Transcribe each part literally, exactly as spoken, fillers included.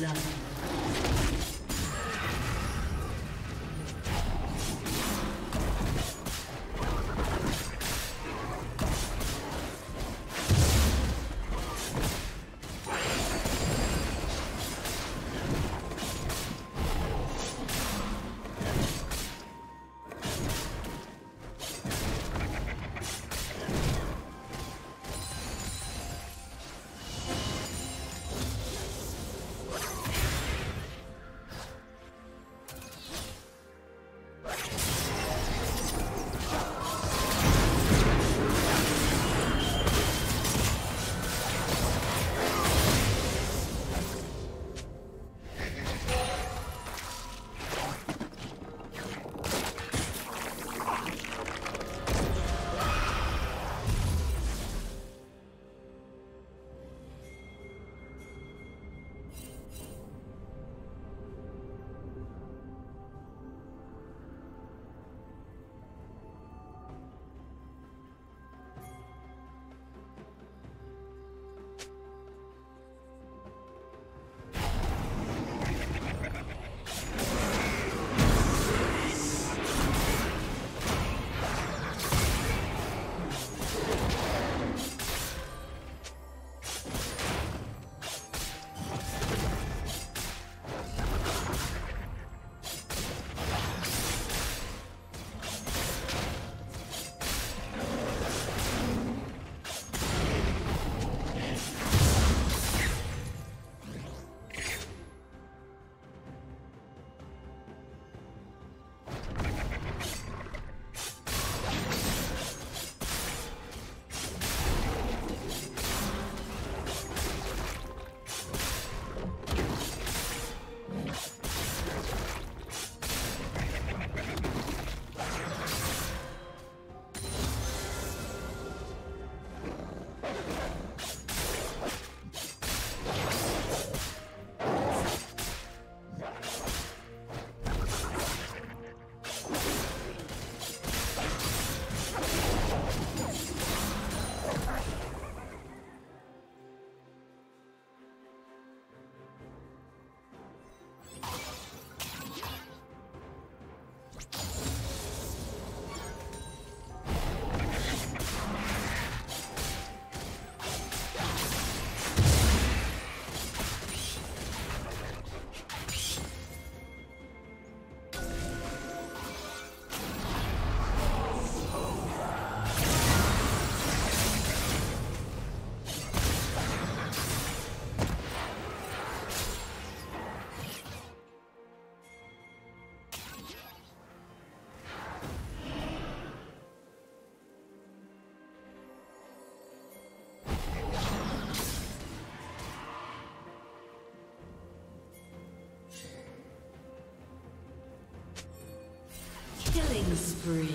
blood. Killing spree.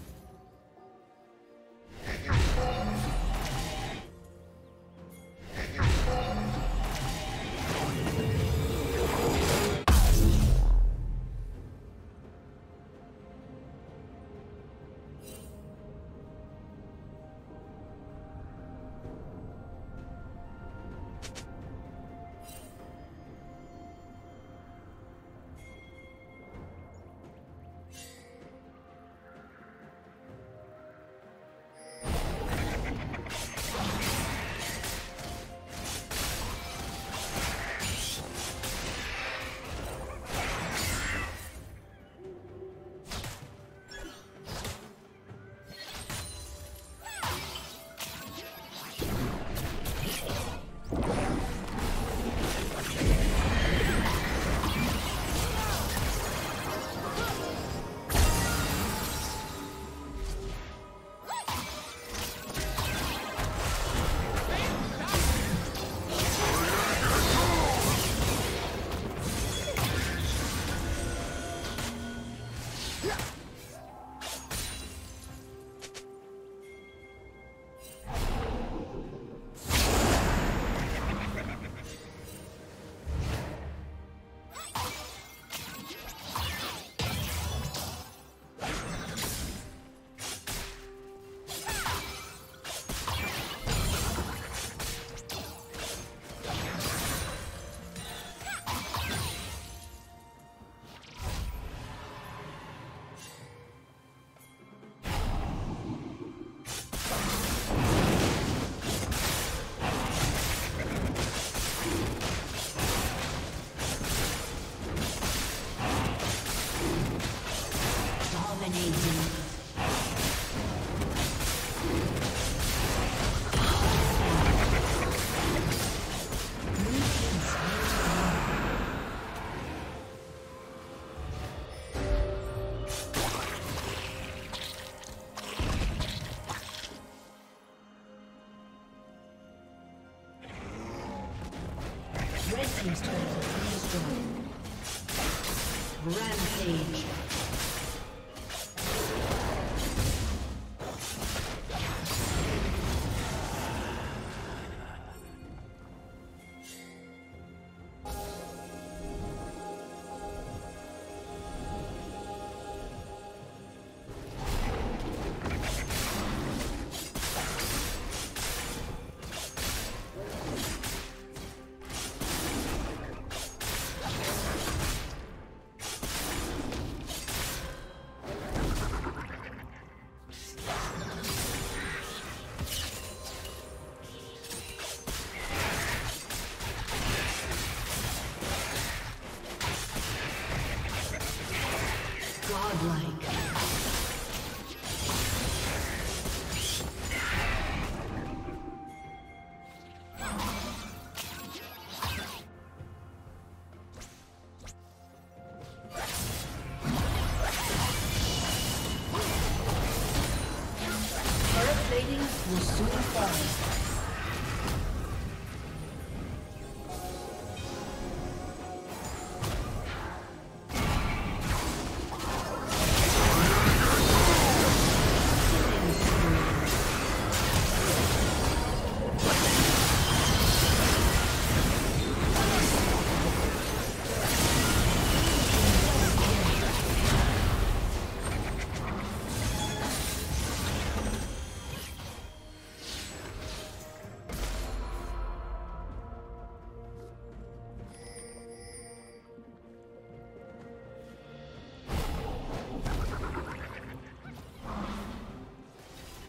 Rampage.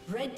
Red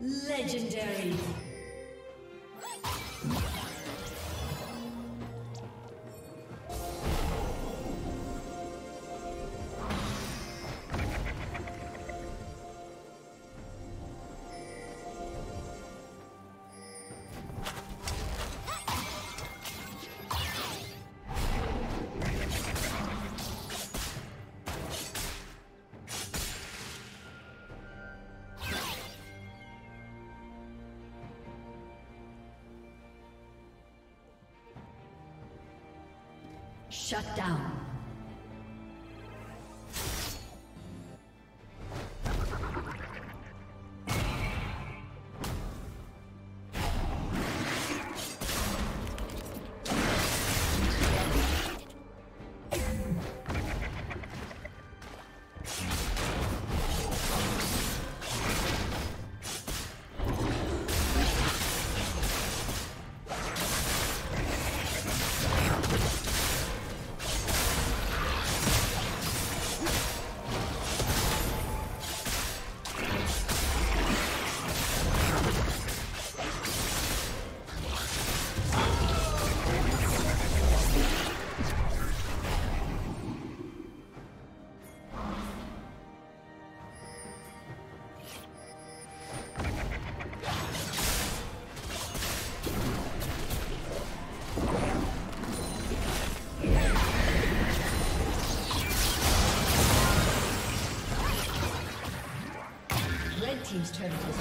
Legendary. Shut down. Team's turn to the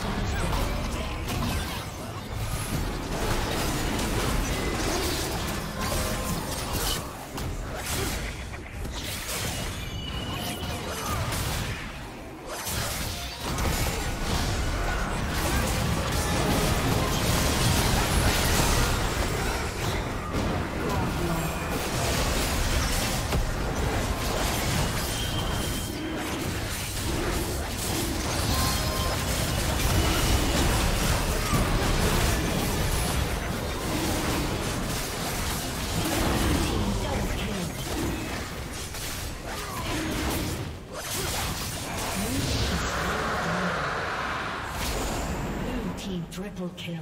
triple kill.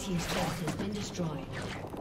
Team's turret has been destroyed.